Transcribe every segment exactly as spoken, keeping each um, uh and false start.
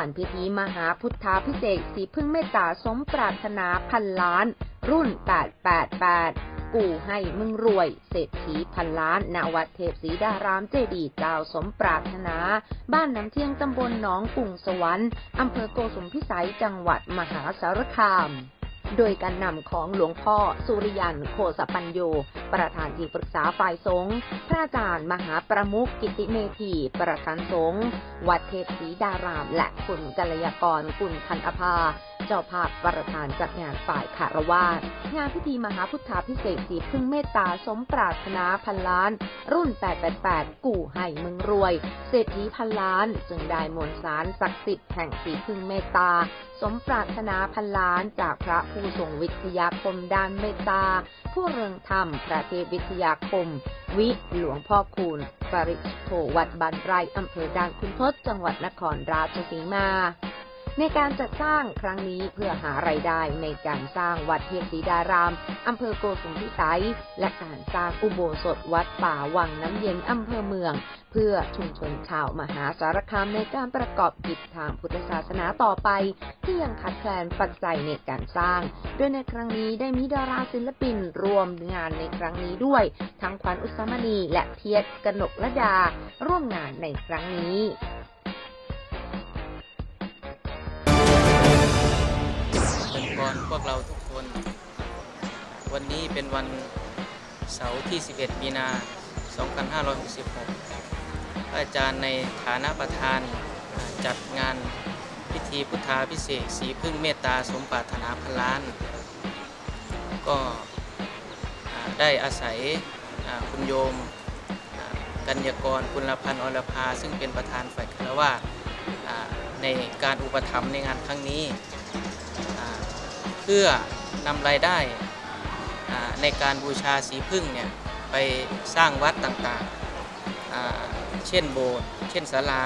านพิธีมหาพุทธาภิเษกสีพึ่งเมตตาสมปรารถนาพันล้านรุ่นแปดแปดแปดกู่ให้มึงรวยเศรษฐีพันล้านณวัดเทพศรีดารามเจดีย์เจ้าสมปรารถนาบ้านน้ำเที่ยงตำบลหนองกุ่งสวรรค์อำเภอโกสุมพิสัยจังหวัดมหาสารคามโดยการนำของหลวงพ่อสุริยันโคสปัญโยประธานที่ปรึกษาฝ่ายสงฆ์พระอาจารย์มหาประมุขกิติเมธีประธานสงฆ์วัดเทพศรีดารามและคุณกัลยากรกุลพันอภาเจ้าภาพประธานจัดงานฝ่ายคารวาสงานพิธีมหาพุทธาภิเษกสีพึ่งเมตตาสมปรารถนาพันล้านรุ่นแปดแปดแปดกู่ให้มึงรวยเศรษฐีพันล้านจึงได้มนต์สารศักดิ์สิทธิ์แห่งสีพึ่งเมตตาสมปรารถนาพันล้านจากพระผู้ทรงวิทยาคมด้านเมตตาผู้เรืองธรรมพระเทพวิทยาคมวิหลวงพ่อคูณปริสุทโธวัดบานไร่อำเภอด่านขุนทดจังหวัดนครราชสีมาในการจัดสร้างครั้งนี้เพื่อหารายได้ในการสร้างวัดเทพศรีดารามอำเภอโกสุมพิสัยและการสร้างอุโบสถวัดป่าวังน้ำเย็นอำเภอเมืองเพื่อชุมชนชาวมหาสารคามในการประกอบกิจทางพุทธศาสนาต่อไปที่ยังขาดแคลนปัจจัยในการสร้างโดยในครั้งนี้ได้มีดาราศิลปินรวมงานในครั้งนี้ด้วยทั้งขวัญอุสามณีและเทียรกนกลดาร่วมงานในครั้งนี้พวกเราทุกคนวันนี้เป็นวันเสาร์ที่สิบเอ็ดมีนาสองพันห้าร้อยหกสิบหกอาจารย์ในฐานะประธานจัดงานพิธีพุทธาภิเษกสีพึ่งเมตตาสมปรารถนาพันล้านก็ได้อาศัยคุณโยมกัลยากรกุลพันธ์อรภาซึ่งเป็นประธานฝ่ายคฤหัสถ์ในการอุปถัมภ์ในงานครั้งนี้เพื่อนำรายได้ในการบูชาสีพึ่งเนี่ยไปสร้างวัดต่างๆเช่นโบสถ์เช่นศาลา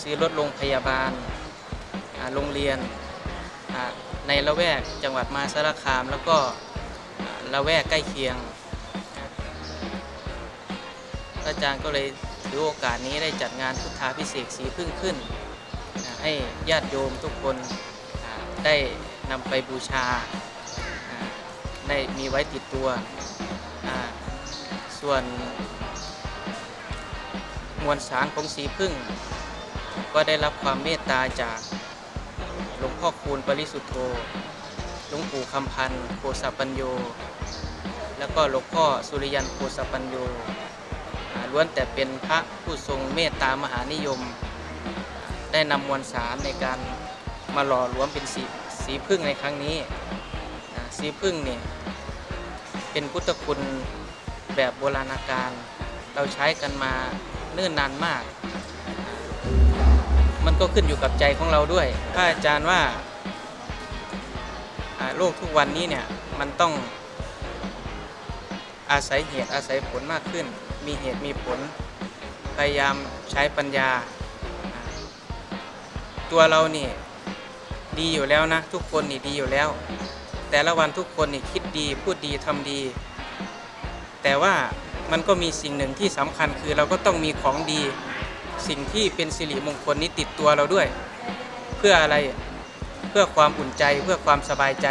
ซื้อรถโรงพยาบาลโรงเรียนในละแวกจังหวัดมหาสารคามแล้วก็ละแวกใกล้เคียงอาจารย์ก็เลยถือโอกาสนี้ได้จัดงานพุทธาภิเษกสีพึ่งขึ้นให้ญาติโยมทุกคนได้นำไปบูชาได้มีไว้ติดตัวส่วนมวลสารของสีพึ่งก็ได้รับความเมตตาจากหลวงพ่อคูณปริสุทธโธหลวงปู่คำพันธ์โคสปัญโยแล้วก็หลวงพ่อสุริยันโคสปัญโยล้วนแต่เป็นพระผู้ทรงเมตตามหานิยมได้นำมวลสารในการมาหล่อรวมเป็นสีสีพึ่งในครั้งนี้สีพึ่งเนี่ยเป็นพุทธคุณแบบโบราณกาลเราใช้กันมาเนิ่นนานมากมันก็ขึ้นอยู่กับใจของเราด้วยพระอาจารย์ว่าโลกทุกวันนี้เนี่ยมันต้องอาศัยเหตุอาศัยผลมากขึ้นมีเหตุมีผลพยายามใช้ปัญญาตัวเราเนี่ยดีอยู่แล้วนะทุกคนนี่ดีอยู่แล้วแต่ละวันทุกคนนี่คิดดีพูดดีทำดีแต่ว่ามันก็มีสิ่งหนึ่งที่สำคัญคือเราก็ต้องมีของดีสิ่งที่เป็นสิริมงคลนี้ติดตัวเราด้วยเพื่ออะไรเพื่อความอุ่นใจเพื่อความสบายใจ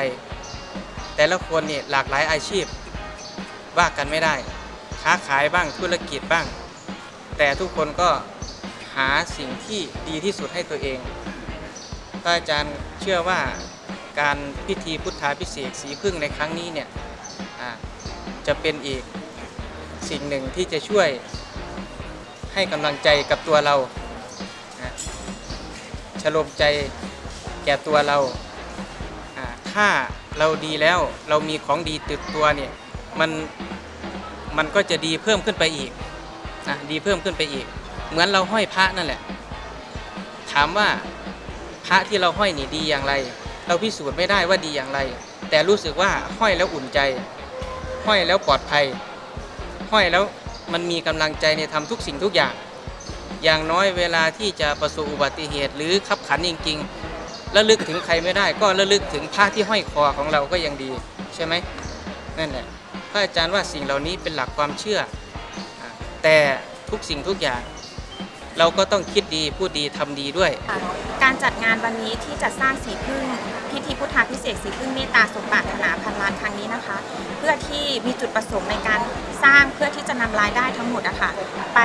แต่ละคนนี่หลากหลายอาชีพว่ากันไม่ได้ค้าขายบ้างธุรกิจบ้างแต่ทุกคนก็หาสิ่งที่ดีที่สุดให้ตัวเองอาจารย์เชื่อว่าการพิธีพุทธาภิเษกสีพึ่งในครั้งนี้เนี่ยจะเป็นอีกสิ่งหนึ่งที่จะช่วยให้กำลังใจกับตัวเราชโลมใจแก่ตัวเราถ้าเราดีแล้วเรามีของดีติดตัวเนี่ยมันมันก็จะดีเพิ่มขึ้นไปอีกนะดีเพิ่มขึ้นไปอีกเหมือนเราห้อยพระนั่นแหละถามว่าพระที่เราห้อยนี่ดีอย่างไรเราพิสูจน์ไม่ได้ว่าดีอย่างไรแต่รู้สึกว่าห้อยแล้วอุ่นใจห้อยแล้วปลอดภัยห้อยแล้วมันมีกำลังใจในทำทุกสิ่งทุกอย่างอย่างน้อยเวลาที่จะประสบอุบัติเหตุหรือขับขันจริงๆระลึกถึงใครไม่ได้ก็ระลึกถึงพระที่ห้อยคอของเราก็ยังดีใช่ไหมนั่นแหละพระอาจารย์ว่าสิ่งเหล่านี้เป็นหลักความเชื่อแต่ทุกสิ่งทุกอย่าง เราก็ต้องคิดดีพูดดีทำดีด้วยการจัดงานวันนี้ที่จะสร้างสีพึ่งพิธีพุทธาภิเษกสีพึ่งเมตตาสมปรารถนาพันล้านครั้งนี้นะคะเพื่อที่มีจุดประสงค์ในการสร้างเพื่อที่จะนำรายได้ทั้งหมดอะค่ะไป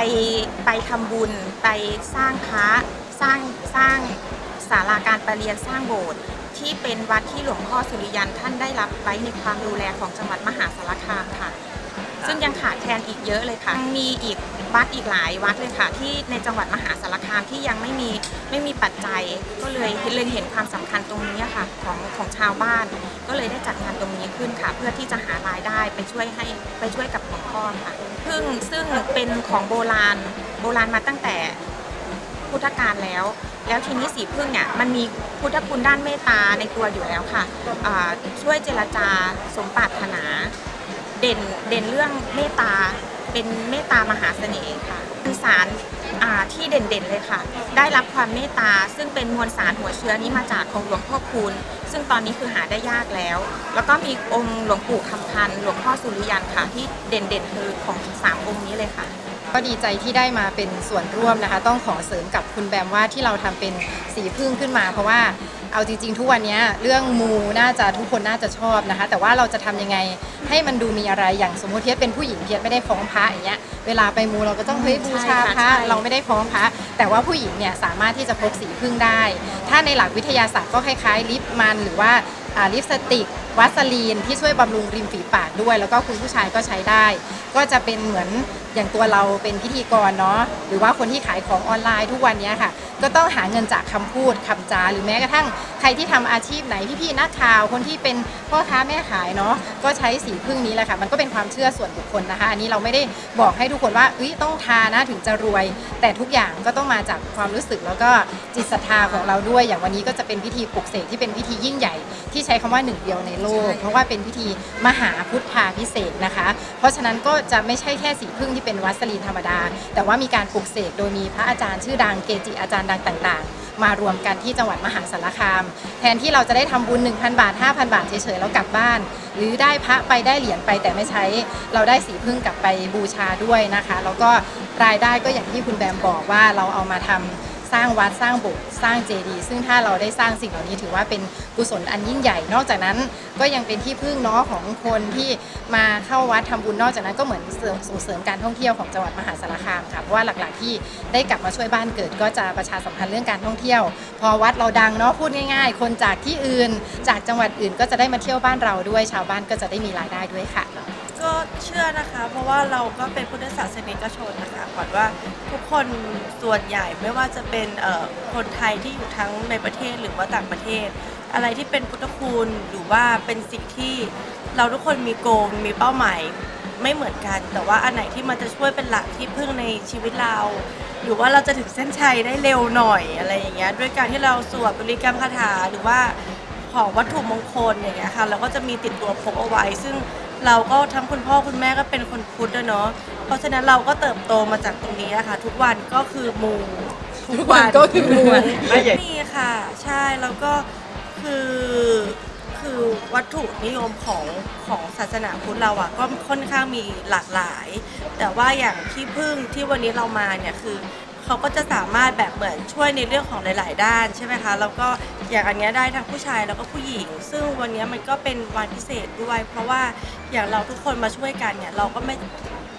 ไปทำบุญไปสร้างพระสร้างสร้างศาลาการประเรียนสร้างโบสถ์ที่เป็นวัดที่หลวงพ่อสุริยันท่านได้รับไว้ในความดูแลของจังหวัดมหาสารคามค่ะซึ่งยังขาดแคลนอีกเยอะเลยค่ะมีอีกวัดอีกหลายวัดเลยค่ะที่ในจังหวัดมหาสารคามที่ยังไม่มีไม่มีปัจจัยก็เลยเล็งเห็นความสำคัญตรงนี้ค่ะของของชาวบ้านก็เลยได้จัดงานตรงนี้ขึ้นค่ะเพื่อที่จะหารายได้ไปช่วยให้ไปช่วยกับหลวงพ่อค่ะพึ่งซึ่งเป็นของโบราณโบราณมาตั้งแต่พุทธกาลแล้วแล้วทีนี้สีพึ่งเนี่ยมันมีพุทธคุณด้านเมตตาในตัวอยู่แล้วค่ะช่วยเจรจาสมปรารถนาเด่นเด่นเรื่องเมตตาเป็นเมตตามหาเสน่ห์ค่ะคือสารที่เด่นๆเลยค่ะได้รับความเมตตาซึ่งเป็นมวลสารหัวเชื้อนี้มาจากของหลวงพ่อคูณซึ่งตอนนี้คือหาได้ยากแล้วแล้วก็มีองค์หลวงปู่คำพันธ์หลวงพ่อสุริยันค่ะที่เด่นๆคือของสามองค์นี้เลยค่ะก็ดีใจที่ได้มาเป็นส่วนร่วมนะคะต้องขอเสริมกับคุณแบมว่าที่เราทำเป็นสีพึ่งขึ้นมาเพราะว่าเอาจริงๆทุกวันนี้เรื่องมูน่าจะทุกคนน่าจะชอบนะคะแต่ว่าเราจะทำยังไงให้มันดูมีอะไรอย่างสมมติเทียบเป็นผู้หญิงเทียบไม่ได้ฟ้องพระอย่างเงี้ยเวลาไปมูเราก็ต้องเฮ้ยบูชาพระเราไม่ได้ฟ้องพระแต่ว่าผู้หญิงเนี่ยสามารถที่จะพกสีพึ่งได้ถ้าในหลักวิทยาศาสตร์ก็คล้ายๆลิปมันหรือว่าลิปสติกวัสลีนที่ช่วยบำรุงริมฝีปากด้วยแล้วก็คุณผู้ชายก็ใช้ได้ก็จะเป็นเหมือนอย่างตัวเราเป็นพิธีกรเนาะหรือว่าคนที่ขายของออนไลน์ทุกวันนี้ค่ะก็ต้องหาเงินจากคำพูดคำจาหรือแม้กระทั่งใครที่ทำอาชีพไหนพี่ๆนักข่าวคนที่เป็นพ่อค้าแม่ขายเนาะก็ใช้สีพึ่งนี้แหละค่ะมันก็เป็นความเชื่อส่วนบุคคลนะคะอันนี้เราไม่ได้บอกให้ทุกคนว่าเอ้ยต้องทานะถึงจะรวยแต่ทุกอย่างก็ต้องมาจากความรู้สึกแล้วก็จิตศรัทธาของเราด้วยอย่างวันนี้ก็จะเป็นพิธีปลุกเสกที่เป็นพิธียิ่งใหญ่ที่ใช้คำว่าหนึ่งเดียวในโลกเพราะว่าเป็นพิธีมหาพุทธาภิเษกนะคะเพราะฉะนั้นก็จะไม่ใช่แค่สีพึ่งที่เป็นวัสลีนธรรมดาแต่ว่ามีการปลุกเสกโดยมีพระอาจารย์ชื่อดังเกจิอาจารย์ดังต่างๆมารวมกันที่จังหวัดมหาสารคามแทนที่เราจะได้ทำบุญ หนึ่งพัน บาท ห้าพัน บาทเฉยๆแล้วกลับบ้านหรือได้พระไปได้เหรียญไปแต่ไม่ใช้เราได้สีพึ่งกลับไปบูชาด้วยนะคะแล้วก็รายได้ก็อย่างที่คุณแบมบอกว่าเราเอามาทำสร้างวัดสร้างโบสถ์สร้างเจดีย์ซึ่งถ้าเราได้สร้างสิ่งเหล่านี้ถือว่าเป็นกุศลอันยิ่งใหญ่นอกจากนั้นก็ยังเป็นที่พึ่งเนาะของคนที่มาเข้าวัดทำบุญนอกจากนั้นก็เหมือนส่งเสริมการท่องเที่ยวของจังหวัดมหาสารคามค่ะเพราะว่าหลักๆที่ได้กลับมาช่วยบ้านเกิดก็จะประชาสัมพันธ์เรื่องการท่องเที่ยวพอวัดเราดังเนาะพูดง่ายๆคนจากที่อื่นจากจังหวัดอื่นก็จะได้มาเที่ยวบ้านเราด้วยชาวบ้านก็จะได้มีรายได้ด้วยค่ะก็เชื่อนะคะเพราะว่าเราก็เป็นพุทธศาสนิกชนนะคะขวัญว่าทุกคนส่วนใหญ่ไม่ว่าจะเป็นคนไทยที่อยู่ทั้งในประเทศหรือว่าต่างประเทศอะไรที่เป็นพุทธคุณหรือว่าเป็นสิ่งที่เราทุกคนมีโกลมีเป้าหมายไม่เหมือนกันแต่ว่าอันไหนที่มันจะช่วยเป็นหลักที่พึ่งในชีวิตเราหรือว่าเราจะถึงเส้นชัยได้เร็วหน่อยอะไรอย่างเงี้ยด้วยการที่เราสวดบริกรรมคาถาหรือว่าของวัตถุมงคลอย่างเงี้ยค่ะเราก็จะมีติดตัวพกเอาไว้ซึ่งเราก็ทั้งคุณพ่อคุณแม่ก็เป็นคนพุทธเนาะเพราะฉะนั้นเราก็เติบโตมาจากตรงนี้นะคะทุกวันก็คือมูทุกวันก็คือมูนี่ค่ะใช่แล้วก็คือคือวัตถุนิยมของของศาสนาพุทธเราอ่ะก็ค่อนข้างมีหลากหลายแต่ว่าอย่างที่พึ่งที่วันนี้เรามาเนี่ยคือเขาก็จะสามารถแบบเหมือนช่วยในเรื่องของหลายๆด้านใช่ไหมคะแล้วก็อย่างอันนี้ได้ทั้งผู้ชายแล้วก็ผู้หญิงซึ่งวันนี้มันก็เป็นวันพิเศษด้วยเพราะว่าอย่างเราทุกคนมาช่วยกันเนี่ยเราก็ไม่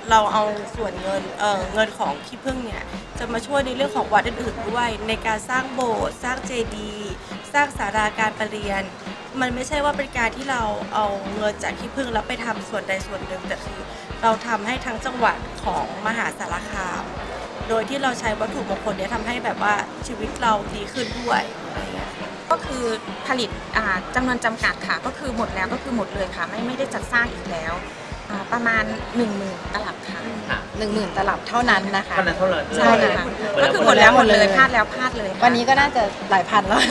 เราเอาส่วนเงินเออเงินของขี้ผึ้งเนี่ยจะมาช่วยในเรื่องของวัดอื่นๆด้วยในการสร้างโบสถ์สร้างเจดีย์สร้างศาลาการประเรียนมันไม่ใช่ว่าเป็นการที่เราเอาเงินจากขี้ผึ้งแล้วไปทำส่วนใดส่วนหนึ่งแต่คือเราทำให้ทั้งจังหวัดของมหาสารคามโดยที่เราใช้วัตถุมงคลเนี่ยทำให้แบบว่าชีวิตเราดีขึ้นด้วยก็คือผลิตจำนวนจำกัดค่ะก็คือหมดแล้วก็คือหมดเลยค่ะไม่ไม่ได้จัดสร้างอีกแล้วประมาณ หนึ่งหมื่น ตลับค่ะ หนึ่งหมื่น ตลับเท่านั้นนะคะเท่านั้นเท่านั้นใช่ค่ะก็คือหมดแล้วหมดเลยพลาดแล้วพลาดเลยวันนี้ก็น่าจะหลายพันแล้ว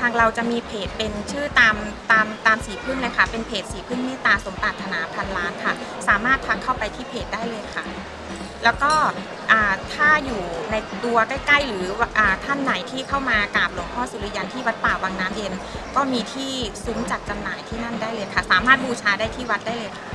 ทางเราจะมีเพจเป็นชื่อตามตามตามสีพึ่งเลยค่ะเป็นเพจสีพึ่งเมตตาสมปรารถนาพันล้านค่ะสามารถทักเข้าไปที่เพจได้เลยค่ะแล้วก็ถ้าอยู่ในตัวใกล้ๆหรือท่านไหนที่เข้ามากราบหลวงพ่อสุริยันที่วัดป่าวังน้ำเย็นก็มีที่ซุ้มจัดจำหน่ายที่นั่นได้เลยค่ะสามารถบูชาได้ที่วัดได้เลยค่ะ